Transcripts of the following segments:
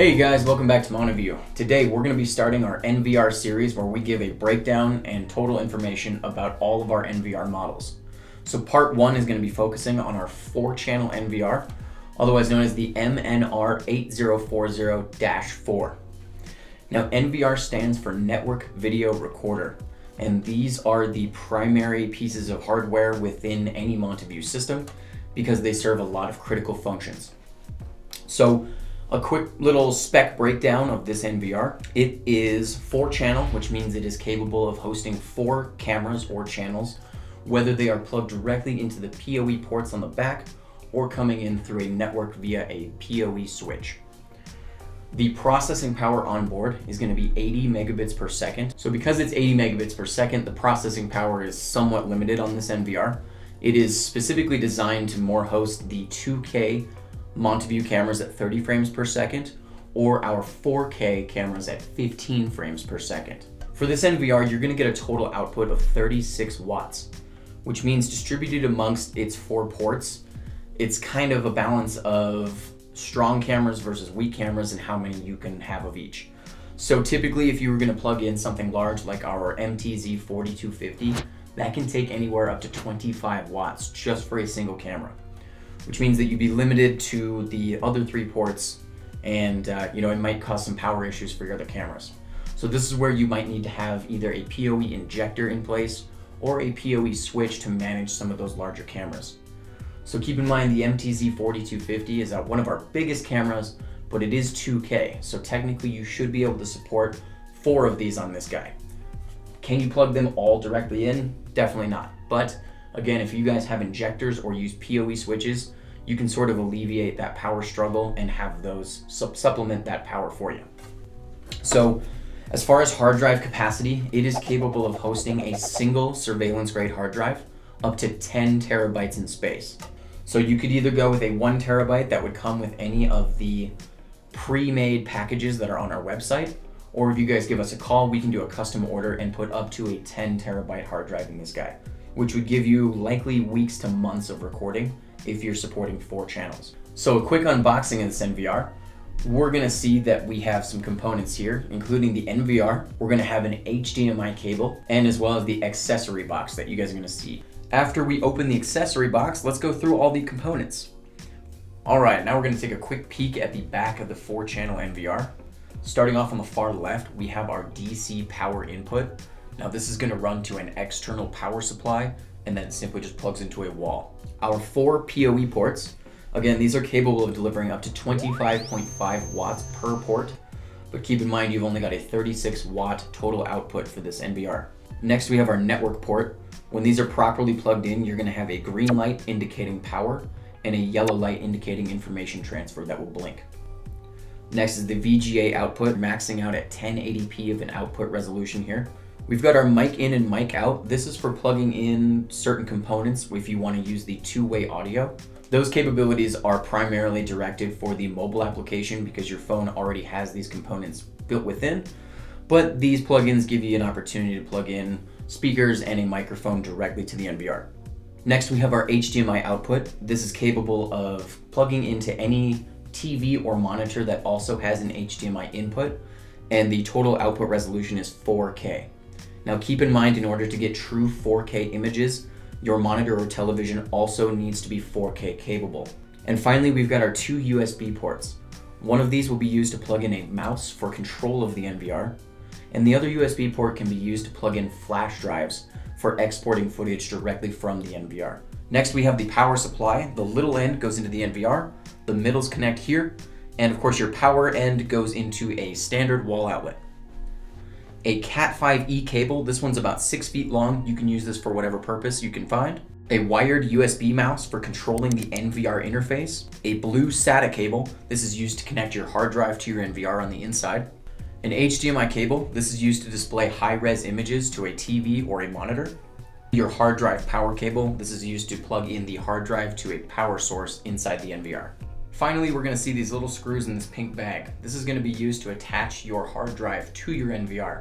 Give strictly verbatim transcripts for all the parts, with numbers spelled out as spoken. Hey guys, welcome back to Montavue. Today we're going to be starting our N V R series where we give a breakdown and total information about all of our N V R models. So part one is going to be focusing on our four channel N V R, otherwise known as the M N R eight zero four zero dash four. Now N V R stands for Network Video Recorder, and these are the primary pieces of hardware within any Montavue system because they serve a lot of critical functions. So a quick little spec breakdown of this N V R. It is four channel, which means it is capable of hosting four cameras or channels, whether they are plugged directly into the P O E ports on the back or coming in through a network via a P O E switch. The processing power on board is going to be eighty megabits per second. So because it's eighty megabits per second, the processing power is somewhat limited on this N V R. It is specifically designed to more host the two K Montavue cameras at thirty frames per second or our four K cameras at fifteen frames per second. For this N V R, you're going to get a total output of thirty-six watts, which means distributed amongst its four ports, it's kind of a balance of strong cameras versus weak cameras and how many you can have of each. So typically if you were going to plug in something large like our M T Z forty-two fifty, that can take anywhere up to twenty-five watts just for a single camera, which means that you'd be limited to the other three ports and uh, you know, it might cause some power issues for your other cameras. So this is where you might need to have either a P O E injector in place or a P O E switch to manage some of those larger cameras. So keep in mind the M T Z forty-two fifty is uh, one of our biggest cameras, but it is two K. So technically you should be able to support four of these on this guy. Can you plug them all directly in? Definitely not. But again, if you guys have injectors or use P O E switches, you can sort of alleviate that power struggle and have those su- supplement that power for you. So as far as hard drive capacity, it is capable of hosting a single surveillance grade hard drive up to ten terabytes in space. So you could either go with a one terabyte that would come with any of the pre-made packages that are on our website, or if you guys give us a call, we can do a custom order and put up to a ten terabyte hard drive in this guy, which would give you likely weeks to months of recording if you're supporting four channels. So a quick unboxing of this N V R. We're gonna see that we have some components here, including the N V R. We're gonna have an H D M I cable and as well as the accessory box that you guys are gonna see. After we open the accessory box, let's go through all the components. All right, now we're gonna take a quick peek at the back of the four channel N V R. Starting off on the far left, we have our D C power input. Now this is going to run to an external power supply and then simply just plugs into a wall. Our four P O E ports, again, these are capable of delivering up to twenty-five point five watts per port, but keep in mind you've only got a thirty-six watt total output for this N V R. Next we have our network port. When these are properly plugged in, you're going to have a green light indicating power and a yellow light indicating information transfer that will blink. Next is the V G A output, maxing out at ten eighty p of an output resolution here. We've got our mic in and mic out. This is for plugging in certain components if you want to use the two-way audio. Those capabilities are primarily directed for the mobile application because your phone already has these components built within, but these plugins give you an opportunity to plug in speakers and a microphone directly to the N V R. Next, we have our H D M I output. This is capable of plugging into any T V or monitor that also has an H D M I input, and the total output resolution is four K. Now keep in mind, in order to get true four K images, your monitor or television also needs to be four K capable. And finally, we've got our two U S B ports. One of these will be used to plug in a mouse for control of the N V R, and the other U S B port can be used to plug in flash drives for exporting footage directly from the N V R. Next, we have the power supply. The little end goes into the N V R, the middles connect here, and of course your power end goes into a standard wall outlet. A cat five E cable, this one's about six feet long. You can use this for whatever purpose you can find. A wired U S B mouse for controlling the N V R interface. A blue SATA cable, this is used to connect your hard drive to your N V R on the inside. An H D M I cable, this is used to display high-res images to a T V or a monitor. Your hard drive power cable, this is used to plug in the hard drive to a power source inside the N V R. Finally, we're going to see these little screws in this pink bag. This is going to be used to attach your hard drive to your N V R.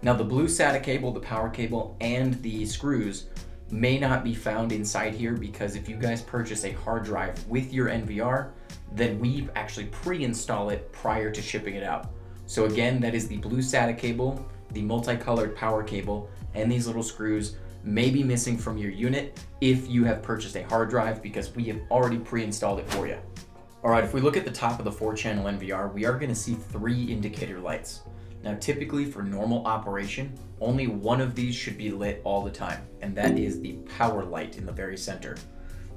Now the blue SATA cable, the power cable, and the screws may not be found inside here, because if you guys purchase a hard drive with your N V R, then we actually pre-install it prior to shipping it out. So again, that is the blue SATA cable, the multicolored power cable, and these little screws may be missing from your unit if you have purchased a hard drive, because we have already pre-installed it for you. All right, if we look at the top of the four channel N V R, we are gonna see three indicator lights. Now, typically for normal operation, only one of these should be lit all the time, and that is the power light in the very center.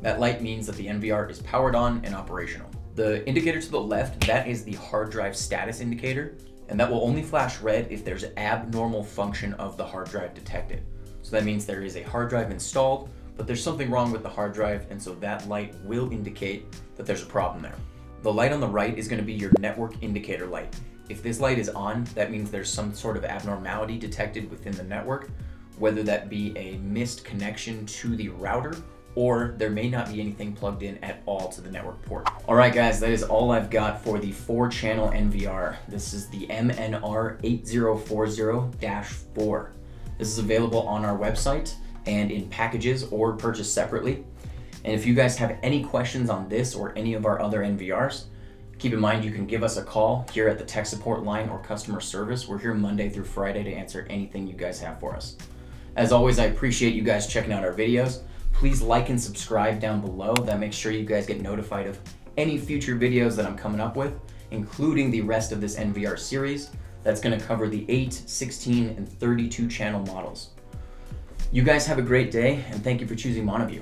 That light means that the N V R is powered on and operational. The indicator to the left, that is the hard drive status indicator, and that will only flash red if there's abnormal function of the hard drive detected. So that means there is a hard drive installed, but there's something wrong with the hard drive, and so that light will indicate that there's a problem there. The light on the right is going to be your network indicator light. If this light is on, that means there's some sort of abnormality detected within the network, whether that be a missed connection to the router, or there may not be anything plugged in at all to the network port. All right, guys, that is all I've got for the four channel N V R. This is the M N R eight zero four zero dash four. This is available on our website and in packages or purchased separately. And if you guys have any questions on this or any of our other N V Rs, keep in mind you can give us a call here at the tech support line or customer service. We're here Monday through Friday to answer anything you guys have for us. As always, I appreciate you guys checking out our videos. Please like and subscribe down below. That makes sure you guys get notified of any future videos that I'm coming up with, including the rest of this N V R series that's gonna cover the eight, sixteen, and thirty-two channel models. You guys have a great day, and thank you for choosing Montavue.